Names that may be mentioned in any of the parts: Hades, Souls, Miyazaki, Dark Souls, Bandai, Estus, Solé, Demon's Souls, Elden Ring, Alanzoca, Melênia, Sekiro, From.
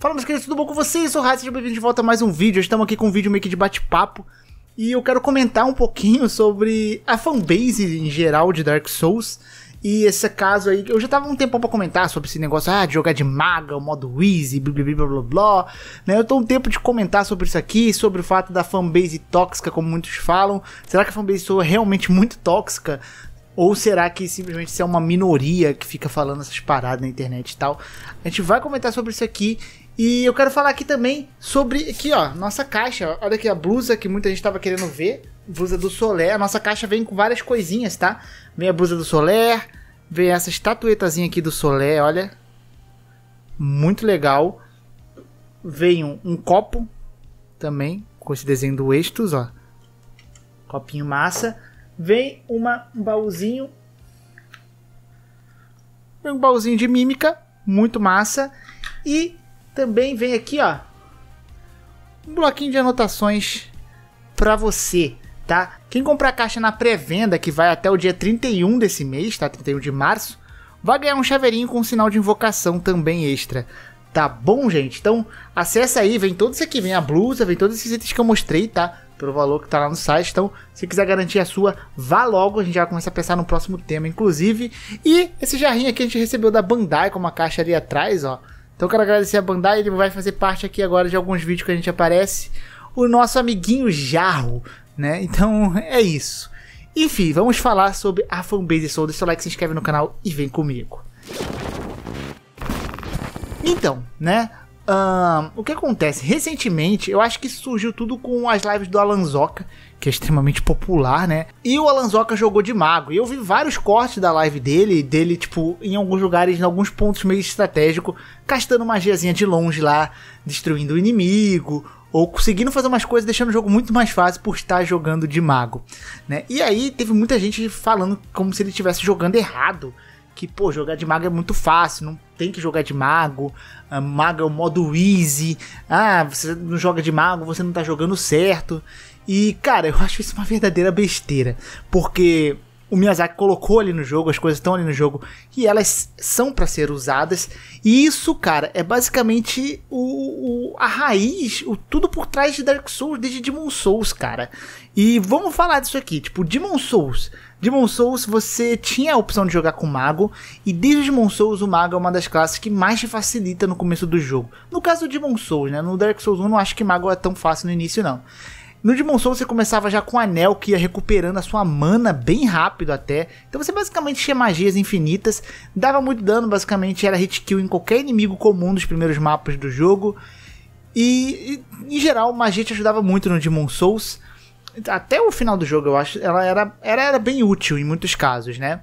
Fala, meus queridos, tudo bom com vocês? Eu sou o Hades, sejam bem-vindos de volta a mais um vídeo. Estamos aqui com um vídeo meio que de bate-papo e eu quero comentar um pouquinho sobre a fanbase em geral de Dark Souls e esse caso aí. Eu já tava um tempão pra comentar sobre esse negócio de jogar de maga, o modo easy, blá blá blá blá blá, né? Eu tô um tempo de comentar sobre isso aqui, sobre o fato da fanbase tóxica, como muitos falam. Será que a fanbase é realmente muito tóxica? Ou será que simplesmente isso é uma minoria que fica falando essas paradas na internet e tal? A gente vai comentar sobre isso aqui. E eu quero falar aqui também sobre, aqui ó, nossa caixa, olha aqui a blusa que muita gente tava querendo ver, blusa do Solé. A nossa caixa vem com várias coisinhas, tá? Vem a blusa do Solé, vem essa estatuetazinha aqui do Solé, olha, muito legal. Vem um copo também, com esse desenho do Estus, ó, copinho massa. Vem um baúzinho, vem um baúzinho de mímica, muito massa. E também vem aqui, ó, um bloquinho de anotações pra você, tá? Quem comprar a caixa na pré-venda, que vai até o dia 31 desse mês, tá? 31 de março, vai ganhar um chaveirinho com um sinal de invocação também extra, tá bom, gente? Então, acessa aí, vem tudo isso aqui, vem a blusa, vem todos esses itens que eu mostrei, tá? Pelo valor que tá lá no site. Então, se quiser garantir a sua, vá logo, a gente já começa a pensar no próximo tema, inclusive. E esse jarrinho aqui a gente recebeu da Bandai, com uma caixa ali atrás, ó. Então eu quero agradecer a Bandai, ele vai fazer parte aqui agora de alguns vídeos que a gente aparece. O nosso amiguinho Jarro, né? Então é isso. Enfim, vamos falar sobre a fanbase Souls. Deixa o like, se inscreve no canal e vem comigo. Então, né? O que acontece? Recentemente, eu acho que surgiu tudo com as lives do Alanzoca, que é extremamente popular, né? E o Alanzoca jogou de mago. E eu vi vários cortes da live dele, tipo, em alguns lugares, em alguns pontos meio estratégico, castando magiazinha de longe lá, destruindo o inimigo, ou conseguindo fazer umas coisas, deixando o jogo muito mais fácil por estar jogando de mago, né? E aí teve muita gente falando como se ele estivesse jogando errado. Que, pô, jogar de mago é muito fácil, não tem que jogar de mago, mago é o modo easy, você não joga de mago, você não tá jogando certo. E, cara, eu acho isso uma verdadeira besteira, porque o Miyazaki colocou ali no jogo, as coisas estão ali no jogo, e elas são pra ser usadas, e isso, cara, é basicamente a raiz, tudo por trás de Dark Souls, desde Demon's Souls, cara. E vamos falar disso aqui, tipo, Demon's Souls, você tinha a opção de jogar com mago, e desde Demon's Souls o mago é uma das classes que mais te facilita no começo do jogo. No caso do Demon's Souls, né? No Dark Souls 1 não acho que mago é tão fácil no início, não. No Demon's Souls você começava já com um anel que ia recuperando a sua mana bem rápido até. Então você basicamente tinha magias infinitas, dava muito dano, basicamente era hit kill em qualquer inimigo comum dos primeiros mapas do jogo. E em geral, magia te ajudava muito no Demon's Souls. Até o final do jogo, eu acho, ela era bem útil em muitos casos, né?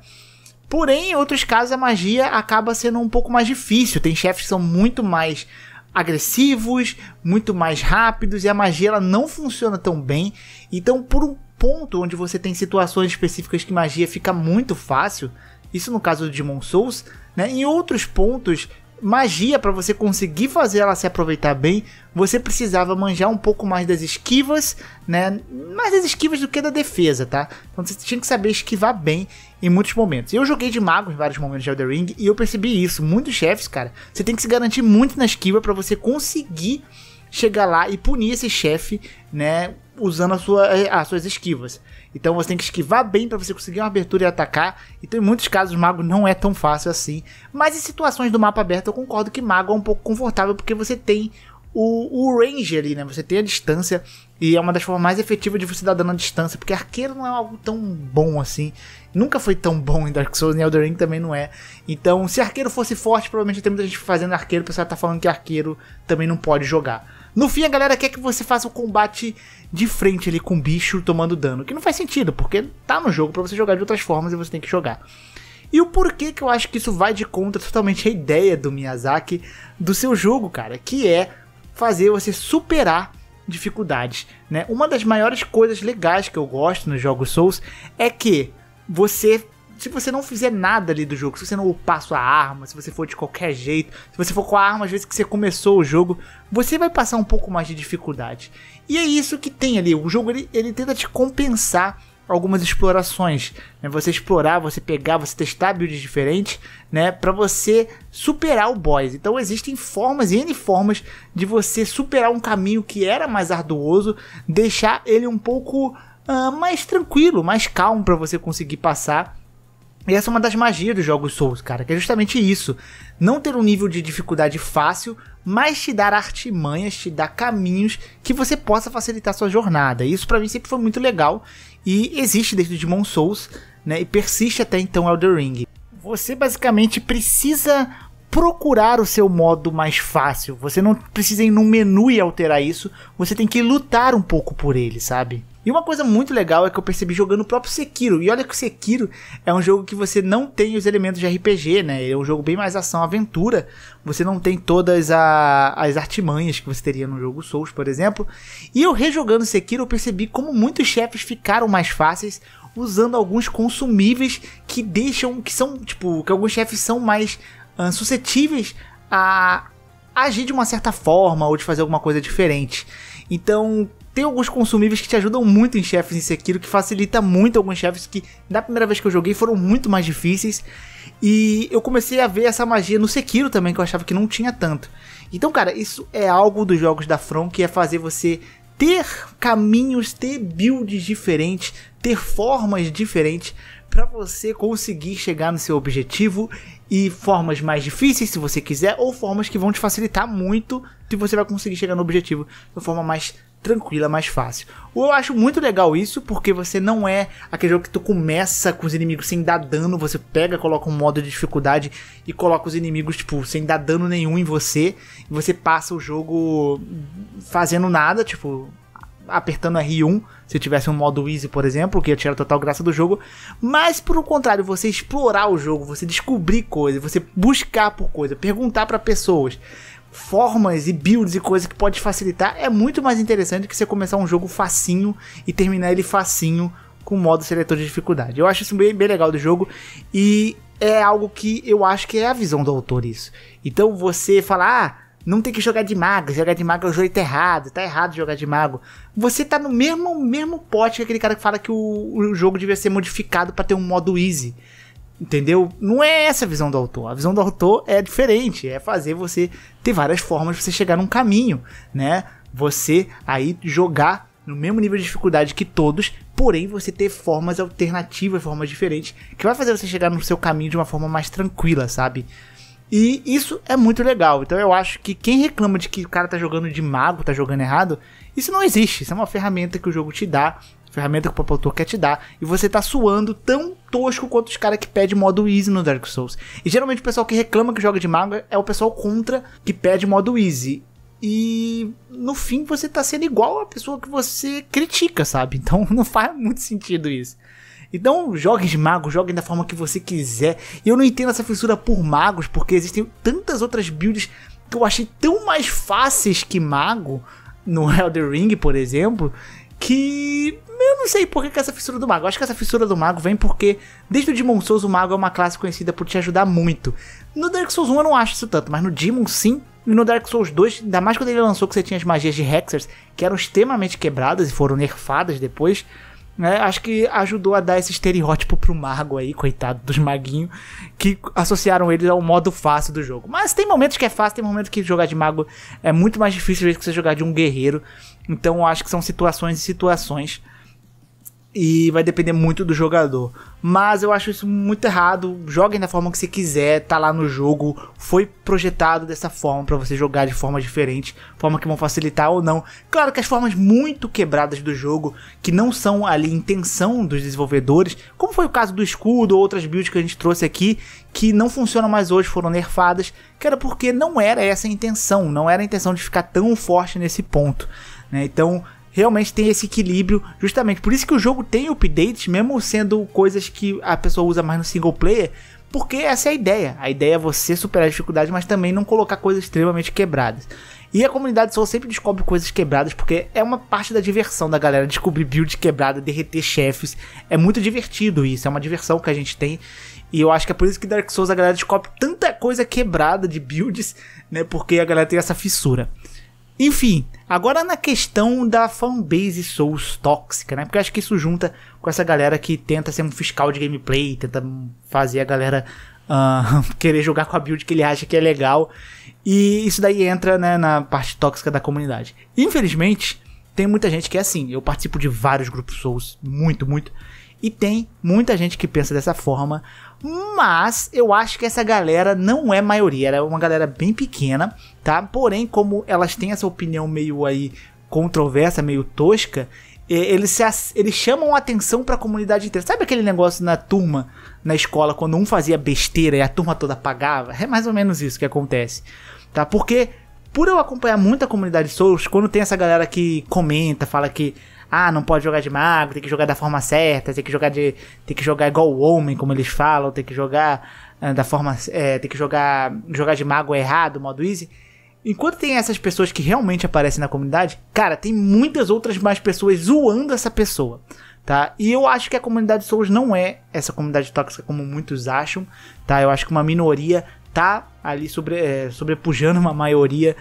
Porém, em outros casos, a magia acaba sendo um pouco mais difícil. Tem chefes que são muito mais agressivos, muito mais rápidos, e a magia ela não funciona tão bem. Então, por um ponto onde você tem situações específicas que magia fica muito fácil, isso no caso do Demon's Souls, né? Em outros pontos, magia, para você conseguir fazer ela se aproveitar bem, você precisava manjar um pouco mais das esquivas, né? Mais das esquivas do que da defesa, tá? Então você tinha que saber esquivar bem em muitos momentos. Eu joguei de mago em vários momentos de Elden Ring e eu percebi isso. Muitos chefes, cara, você tem que se garantir muito na esquiva para você conseguir chegar lá e punir esse chefe, né? Usando as suas esquivas. Então você tem que esquivar bem para você conseguir uma abertura e atacar. Então em muitos casos o mago não é tão fácil assim. Mas em situações do mapa aberto eu concordo que mago é um pouco confortável, porque você tem o range ali, né? Você tem a distância, e é uma das formas mais efetivas de você dar dano à distância, porque arqueiro não é algo tão bom assim. Nunca foi tão bom em Dark Souls, e Elden Ring também não é. Então se arqueiro fosse forte, provavelmente tem muita gente fazendo arqueiro, o pessoal tá falando que arqueiro também não pode jogar. No fim, a galera quer que você faça o combate de frente ali com o bicho tomando dano, que não faz sentido, porque tá no jogo pra você jogar de outras formas e você tem que jogar. E o porquê que eu acho que isso vai de contra totalmente a ideia do Miyazaki, do seu jogo, cara, que é fazer você superar dificuldades, né? Uma das maiores coisas legais que eu gosto nos jogos Souls é que você... se você não fizer nada ali do jogo, se você não upar sua arma, se você for de qualquer jeito, se você for com a arma às vezes que você começou o jogo, você vai passar um pouco mais de dificuldade. E é isso que tem ali, o jogo ele tenta te compensar algumas explorações, né? Você explorar, você pegar, você testar builds diferentes, né? Para você superar o boss. Então existem formas e N formas de você superar um caminho que era mais arduoso, deixar ele um pouco mais tranquilo, mais calmo para você conseguir passar. E essa é uma das magias dos jogos Souls, cara, que é justamente isso. Não ter um nível de dificuldade fácil, mas te dar artimanhas, te dar caminhos que você possa facilitar sua jornada. E isso pra mim sempre foi muito legal e existe desde o Demon's Souls, né, e persiste até então Elden Ring. Você basicamente precisa procurar o seu modo mais fácil. Você não precisa ir num menu e alterar isso, você tem que lutar um pouco por ele, sabe? E uma coisa muito legal é que eu percebi jogando o próprio Sekiro. E olha que o Sekiro é um jogo que você não tem os elementos de RPG, né? É um jogo bem mais ação-aventura. Você não tem todas as artimanhas que você teria no jogo Souls, por exemplo. E eu rejogando o Sekiro, eu percebi como muitos chefes ficaram mais fáceis usando alguns consumíveis que deixam... que são, tipo, que alguns chefes são mais suscetíveis a agir de uma certa forma ou de fazer alguma coisa diferente. Então... tem alguns consumíveis que te ajudam muito em chefes em Sekiro, que facilita muito alguns chefes que, na primeira vez que eu joguei, foram muito mais difíceis. E eu comecei a ver essa magia no Sekiro também, que eu achava que não tinha tanto. Então, cara, isso é algo dos jogos da From, que é fazer você ter caminhos, ter builds diferentes, ter formas diferentes para você conseguir chegar no seu objetivo. E formas mais difíceis, se você quiser, ou formas que vão te facilitar muito, se você vai conseguir chegar no objetivo de forma mais tranquila, mais fácil. Eu acho muito legal isso, porque você não é aquele jogo que tu começa com os inimigos sem dar dano, você pega, coloca um modo de dificuldade e coloca os inimigos, tipo, sem dar dano nenhum em você, e você passa o jogo fazendo nada, tipo, apertando R1, se tivesse um modo easy, por exemplo, que ia tirar a total graça do jogo. Mas, por o contrário, você explorar o jogo, você descobrir coisas, você buscar por coisas, perguntar para pessoas, formas e builds e coisas que pode facilitar, é muito mais interessante que você começar um jogo facinho e terminar ele facinho com o modo seletor de dificuldade. Eu acho isso bem, bem legal do jogo e é algo que eu acho que é a visão do autor isso. Então você falar, ah, não tem que jogar de mago é o jeito errado, tá errado jogar de mago. Você tá no mesmo pote que aquele cara que fala que o jogo devia ser modificado para ter um modo easy. Entendeu? Não é essa a visão do autor. A visão do autor é diferente, é fazer você ter várias formas de você chegar num caminho, né? Você aí jogar no mesmo nível de dificuldade que todos, porém você ter formas alternativas, formas diferentes, que vai fazer você chegar no seu caminho de uma forma mais tranquila, sabe? E isso é muito legal. Então eu acho que quem reclama de que o cara tá jogando de mago, tá jogando errado, isso não existe. Isso é uma ferramenta que o jogo te dá, ferramenta que o próprio autor quer te dar, e você tá suando tão tosco quanto os caras que pedem modo easy no Dark Souls. E geralmente o pessoal que reclama que joga de mago é o pessoal contra que pede modo easy. E no fim você tá sendo igual a pessoa que você critica, sabe? Então não faz muito sentido isso. Então joguem de mago, joguem da forma que você quiser. E eu não entendo essa fissura por magos, porque existem tantas outras builds que eu achei tão mais fáceis que mago no Elden Ring, por exemplo, que... eu não sei por que essa fissura do mago. Eu acho que essa fissura do mago vem porque desde o Demon's Souls o mago é uma classe conhecida por te ajudar muito. No Dark Souls 1 eu não acho isso tanto, mas no Demon sim. E no Dark Souls 2, ainda mais quando ele lançou que você tinha as magias de Hexers, que eram extremamente quebradas e foram nerfadas depois, né? Acho que ajudou a dar esse estereótipo pro mago aí, coitado dos maguinhos, que associaram eles ao modo fácil do jogo. Mas tem momentos que é fácil, tem momentos que jogar de mago é muito mais difícil do que você jogar de um guerreiro. Então eu acho que são situações e situações, e vai depender muito do jogador. Mas eu acho isso muito errado. Joguem da forma que você quiser. Tá lá no jogo. Foi projetado dessa forma pra você jogar de forma diferente. Forma que vão facilitar ou não. Claro que as formas muito quebradas do jogo, que não são ali intenção dos desenvolvedores, como foi o caso do escudo ou outras builds que a gente trouxe aqui, que não funcionam mais hoje, foram nerfadas, que era porque não era essa a intenção. Não era a intenção de ficar tão forte nesse ponto, né? Então... realmente tem esse equilíbrio, justamente por isso que o jogo tem updates, mesmo sendo coisas que a pessoa usa mais no single player, porque essa é a ideia. A ideia é você superar a dificuldade, mas também não colocar coisas extremamente quebradas. E a comunidade Soul sempre descobre coisas quebradas, porque é uma parte da diversão da galera, descobrir build quebrada, derreter chefes. É muito divertido isso, é uma diversão que a gente tem. E eu acho que é por isso que Dark Souls a galera descobre tanta coisa quebrada de builds, né? Porque a galera tem essa fissura. Enfim, agora na questão da fanbase Souls tóxica, né? Porque eu acho que isso junta com essa galera que tenta ser um fiscal de gameplay, tenta fazer a galera querer jogar com a build que ele acha que é legal. E isso daí entra, né, na parte tóxica da comunidade. Infelizmente, tem muita gente que é assim. Eu participo de vários grupos Souls, muito. E tem muita gente que pensa dessa forma, mas eu acho que essa galera não é maioria, ela é uma galera bem pequena, tá? Porém, como elas têm essa opinião meio aí controversa, meio tosca, eles chamam a atenção pra comunidade inteira. Sabe aquele negócio na turma, na escola, quando um fazia besteira e a turma toda pagava? É mais ou menos isso que acontece, tá? Porque, por eu acompanhar muito a comunidade Souls, quando tem essa galera que comenta, fala que ah, não pode jogar de mago, tem que jogar da forma certa, tem que jogar igual o homem, como eles falam, tem que jogar da forma, jogar de mago é errado, modo easy. Enquanto tem essas pessoas que realmente aparecem na comunidade, cara, tem muitas outras mais pessoas zoando essa pessoa, tá? E eu acho que a comunidade Souls não é essa comunidade tóxica como muitos acham, tá? Eu acho que uma minoria tá ali sobrepujando uma maioria,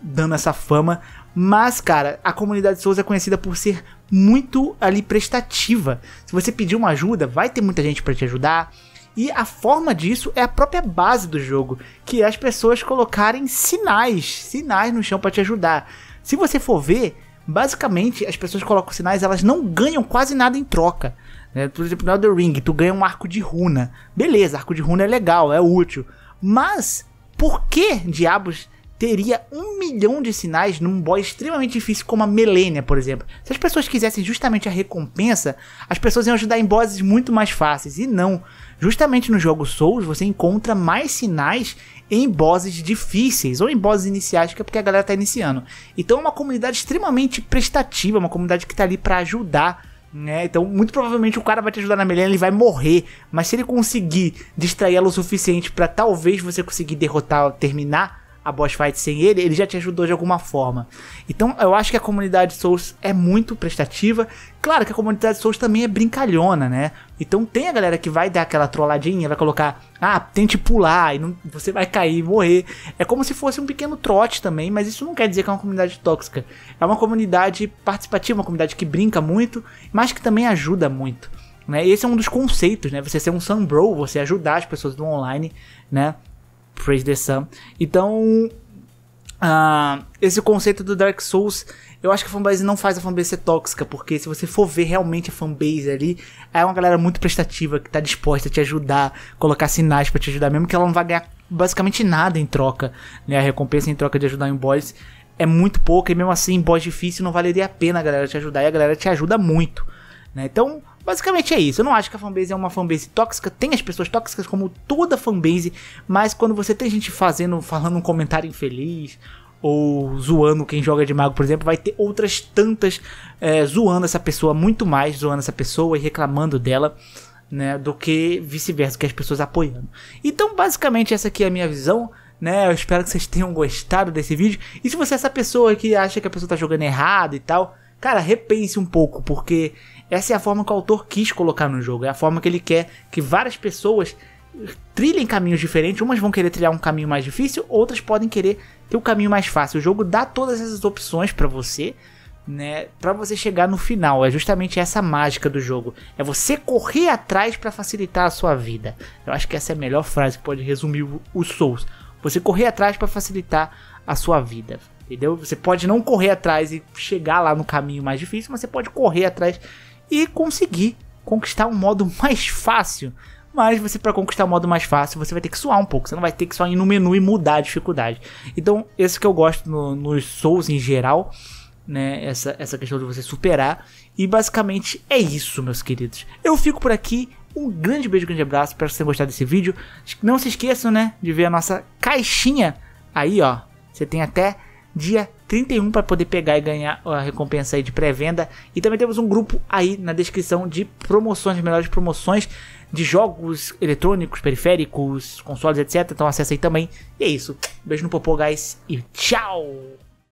dando essa fama. Mas, cara, a comunidade Souls é conhecida por ser muito ali prestativa. Se você pedir uma ajuda, vai ter muita gente pra te ajudar. E a forma disso é a própria base do jogo, que é as pessoas colocarem sinais no chão pra te ajudar. Se você for ver, basicamente, as pessoas colocam sinais, elas não ganham quase nada em troca. Por exemplo, no Elden Ring, tu ganha um arco de runa. Beleza, arco de runa é legal, é útil. Mas, por que diabos teria 1 milhão de sinais num boss extremamente difícil como a Melênia, por exemplo? Se as pessoas quisessem justamente a recompensa, as pessoas iam ajudar em bosses muito mais fáceis. E não. Justamente no jogo Souls, você encontra mais sinais em bosses difíceis, ou em bosses iniciais, que é porque a galera tá iniciando. Então é uma comunidade extremamente prestativa, uma comunidade que tá ali pra ajudar, né? Então muito provavelmente o cara vai te ajudar na Melênia, ele vai morrer, mas se ele conseguir distrair ela o suficiente pra talvez você conseguir derrotar, terminar a boss fight sem ele, ele já te ajudou de alguma forma. Então eu acho que a comunidade Souls é muito prestativa. Claro que a comunidade Souls também é brincalhona, né? Então tem a galera que vai dar aquela trolladinha, vai colocar, ah, tente pular e não, você vai cair e morrer. É como se fosse um pequeno trote também, mas isso não quer dizer que é uma comunidade tóxica. É uma comunidade participativa, uma comunidade que brinca muito, mas que também ajuda muito, né? Esse é um dos conceitos, né? Você ser um sun bro, você ajudar as pessoas do online, né? Praise the Sun. Então, esse conceito do Dark Souls, eu acho que a fanbase não faz a fanbase ser tóxica, porque se você for ver realmente a fanbase ali, é uma galera muito prestativa, que tá disposta a te ajudar, colocar sinais pra te ajudar, mesmo que ela não vai ganhar basicamente nada em troca, né? A recompensa em troca de ajudar em boss é muito pouca, e mesmo assim, em boss difícil não valeria a pena a galera te ajudar, e a galera te ajuda muito, né? Então, basicamente é isso. Eu não acho que a fanbase é uma fanbase tóxica. Tem as pessoas tóxicas como toda fanbase, mas quando você tem gente falando um comentário infeliz, ou zoando quem joga de mago, por exemplo, vai ter outras tantas zoando essa pessoa, muito mais zoando essa pessoa e reclamando dela, né, do que vice-versa, que as pessoas apoiando. Então basicamente essa aqui é a minha visão, né? Eu espero que vocês tenham gostado desse vídeo. E se você é essa pessoa que acha que a pessoa tá jogando errado e tal, cara, repense um pouco, porque essa é a forma que o autor quis colocar no jogo. É a forma que ele quer que várias pessoas trilhem caminhos diferentes. Umas vão querer trilhar um caminho mais difícil, outras podem querer ter um caminho mais fácil. O jogo dá todas essas opções pra você, né, pra você chegar no final. É justamente essa mágica do jogo. É você correr atrás pra facilitar a sua vida. Eu acho que essa é a melhor frase que pode resumir o Souls. Você correr atrás pra facilitar a sua vida. Entendeu? Você pode não correr atrás e chegar lá no caminho mais difícil, mas você pode correr atrás e conseguir conquistar um modo mais fácil. Mas você, para conquistar um modo mais fácil, você vai ter que suar um pouco. Você não vai ter que só ir no menu e mudar a dificuldade. Então, esse que eu gosto nos Souls em geral, né? Essa questão de você superar. E basicamente é isso, meus queridos. Eu fico por aqui. Um grande beijo, grande abraço. Espero que vocês tenham gostado desse vídeo. Não se esqueçam, né, de ver a nossa caixinha aí, ó. Você tem até dia 31 para poder pegar e ganhar a recompensa aí de pré-venda. E também temos um grupo aí na descrição de promoções, as melhores promoções de jogos eletrônicos, periféricos, consoles, etc. Então acessa aí também. E é isso. Beijo no popô, guys, e tchau!